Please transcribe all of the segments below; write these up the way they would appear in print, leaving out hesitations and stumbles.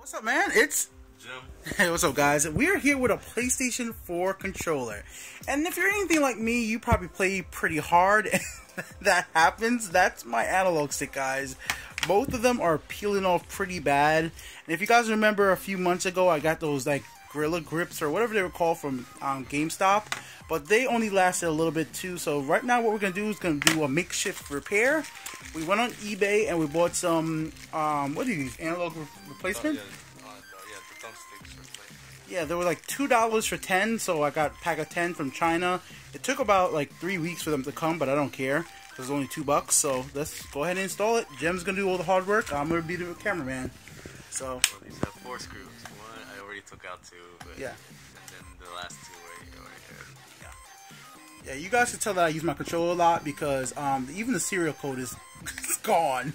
What's up, man? It's Jim. Hey, what's up, guys? We're here with a PlayStation 4 controller. And if you're anything like me, you probably play pretty hard. And that happens. That's my analog stick, guys. Both of them are peeling off pretty bad. And if you guys remember a few months ago, I got those like Gorilla Grips or whatever they were called from GameStop. But they only lasted a little bit too. So right now what we're going to do is going to do a makeshift repair. We went on eBay and we bought some, what do you use, analog replacement? Yeah, they were like $2 for 10, so I got a pack of 10 from China. It took about like 3 weeks for them to come, but I don't care. It was only $2, so let's go ahead and install it. Jim's going to do all the hard work. I'm going to be the cameraman. So, well, these have 4 screws. One, I already took out 2, but yeah. And then the last 2 right here. Yeah, you guys can tell that I use my controller a lot because even the serial code is gone.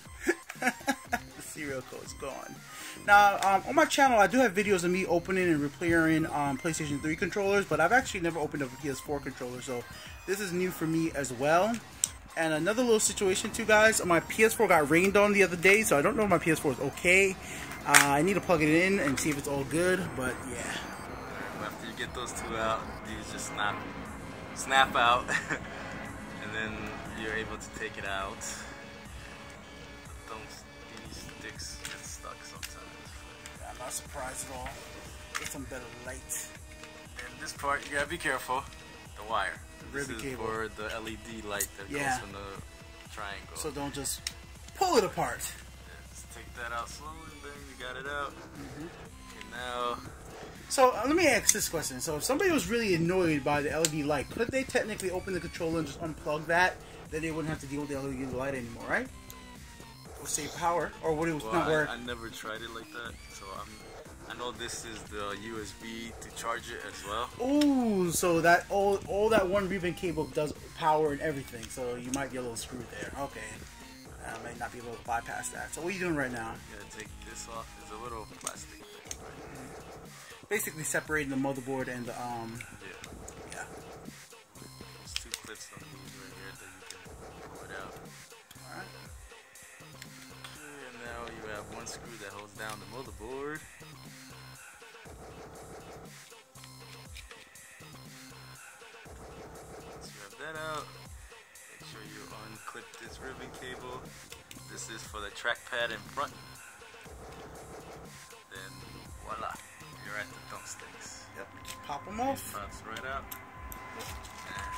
The serial code's gone. Now, on my channel, I do have videos of me opening and repairing PlayStation 3 controllers, but I've actually never opened up a PS4 controller, so this is new for me as well. And another little situation too, guys, my PS4 got rained on the other day, so I don't know if my PS4 is okay. I need to plug it in and see if it's all good, but yeah. After you get those 2 out, you just snap out, and then you're able to take it out. These sticks get stuck sometimes. Yeah, I'm not surprised at all. Get some better light. And this part, you gotta be careful. The wire. The ribbon cable. Or the LED light that goes from the triangle. So don't just pull it apart. Yeah, just take that out slowly, then you got it out. And now. So let me ask this question. So if somebody was really annoyed by the LED light, could they technically open the controller and just unplug that? Then they wouldn't have to deal with the LED light anymore, right? Or save power, or would it not work? I never tried it like that, so I know this is the USB to charge it as well. Ooh, so that all that one ribbon cable does power and everything. So you might be a little screwed there. Okay, I might not be able to bypass that. So what are you doing right now? You gotta take this off. It's a little plastic thing. Basically separating the motherboard and the yeah. Those 2 clips on these right here that you can pull it out. All right. Okay, and now you have 1 screw that holds down the motherboard. Once you have that out, make sure you unclip this ribbon cable. This is for the trackpad in front. Then voila. You're at the thumbsticks. Yep, just pop them off. It pops right up. And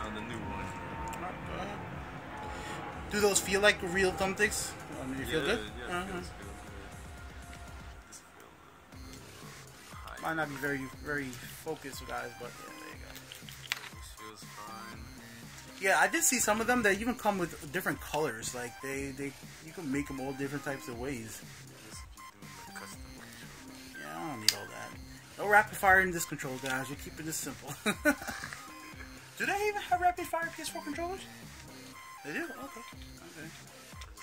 1, 2, and the new one. Do those feel like real thumbsticks? I mean, you feel good? Yeah, it feels good. Might not be very focused, guys, but yeah, there you go. This feels fine. Yeah, I did see some of them that even come with different colors. Like you can make them all different types of ways. Yeah, I don't need all that. No rapid fire in this control, guys. We're keeping this simple. Do they even have rapid fire PS4 controllers? They do. Okay. Okay.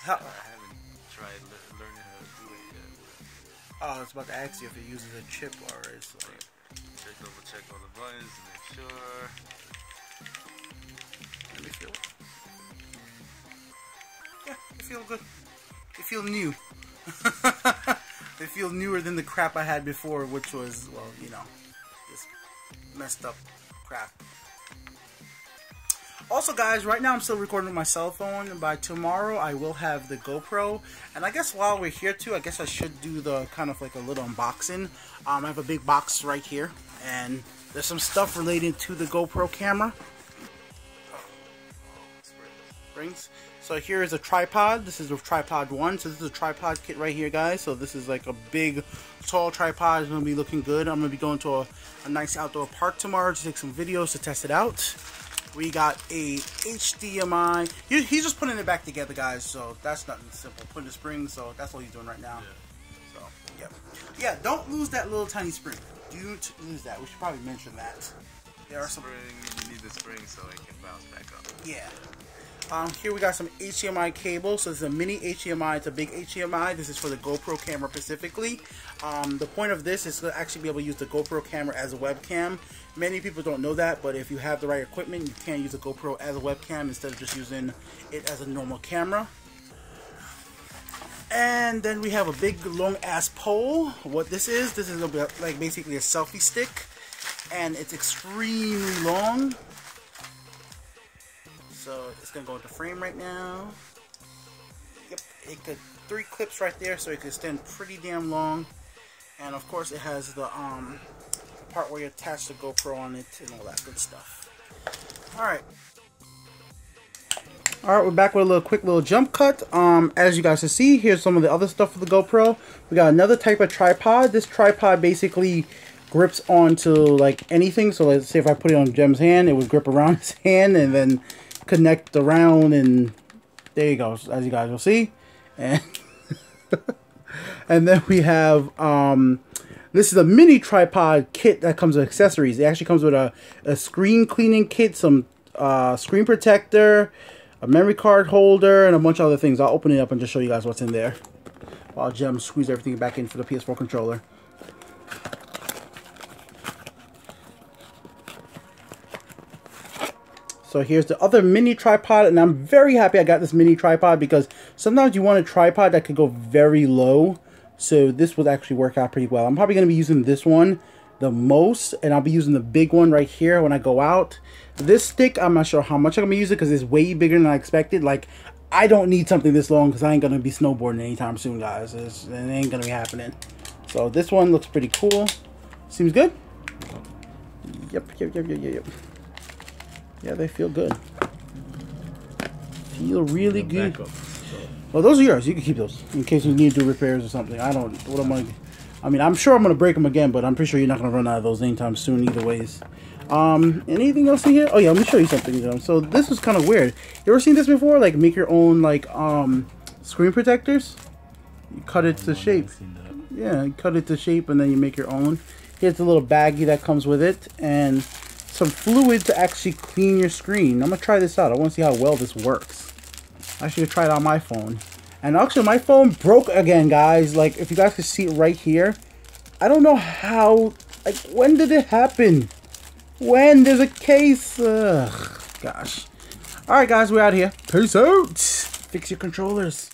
I haven't tried learning how to do it yet. Oh, I was about to ask you if it uses a chip already. So. Double check all the buttons, make sure. Yeah, they feel good. They feel new. They feel newer than the crap I had before, which was, well, you know, this messed up crap. Also, guys, right now I'm still recording with my cell phone, and by tomorrow I will have the GoPro. And I guess while we're here too, I guess I should do the kind of like a little unboxing. I have a big box right here, and there's some stuff related to the GoPro camera. So here is a tripod. This is a tripod 1. So this is a tripod kit right here, guys. So this is like a big, tall tripod. It's going to be looking good. I'm going to be going to a nice outdoor park tomorrow to take some videos to test it out. We got a HDMI. He's just putting it back together, guys. So that's nothing simple. Putting the spring. So that's all he's doing right now. Yeah. So, yeah, don't lose that little tiny spring. Don't lose that. We should probably mention that. There are some... You need the spring so it can bounce back up. Yeah. Here we got some HDMI cable. So it's a mini HDMI. It's a big HDMI. This is for the GoPro camera specifically. The point of this is to actually be able to use the GoPro camera as a webcam. Many people don't know that, but if you have the right equipment, you can use the GoPro as a webcam instead of just using it as a normal camera. And then we have a big long ass pole. What this is a bit like basically a selfie stick, and it's extremely long. So it's gonna go into frame right now. Yep, it could 3 clips right there, so it could stand pretty damn long. And of course, it has the part where you attach the GoPro on it and all that good stuff. All right. All right, we're back with a little quick jump cut. As you guys can see, here's some of the other stuff for the GoPro. We got another type of tripod. This tripod basically grips onto like anything. So let's say if I put it on Jem's hand, it would grip around his hand and then connect around, and there you go, as you guys will see. And and then we have this is a mini tripod kit that comes with accessories. It actually comes with a screen cleaning kit, some screen protector, a memory card holder, and a bunch of other things. I'll open it up and just show you guys what's in there while Jem squeezes everything back in for the PS4 controller. So here's the other mini tripod, and I'm very happy I got this mini tripod because sometimes you want a tripod that could go very low. So this would actually work out pretty well. I'm probably going to be using this one the most, and I'll be using the big one right here when I go out. This stick, I'm not sure how much I'm going to use it because it's way bigger than I expected. Like, I don't need something this long because I ain't going to be snowboarding anytime soon, guys. It ain't going to be happening. So this one looks pretty cool. Seems good? Yep. Yeah, they feel good. Feel really good. Well, those are yours. You can keep those in case we need to do repairs or something. I don't. What am I? I mean, I'm sure I'm gonna break them again, but I'm pretty sure you're not gonna run out of those anytime soon, either ways. Anything else in here? Oh yeah, let me show you something, though. So this was kind of weird. You ever seen this before? Like make your own like screen protectors. You cut it to shape. Yeah, you cut it to shape, and then you make your own. Here's a little baggie that comes with it, and some fluid to actually clean your screen. I'm gonna try this out. I want to see how well this works. I should have tried on my phone. And actually, my phone broke again, guys. Like, if you guys can see it right here, I don't know how. Like, when did it happen? When there's a case? Ugh, gosh. All right, guys, we're out of here. Peace out. Fix your controllers.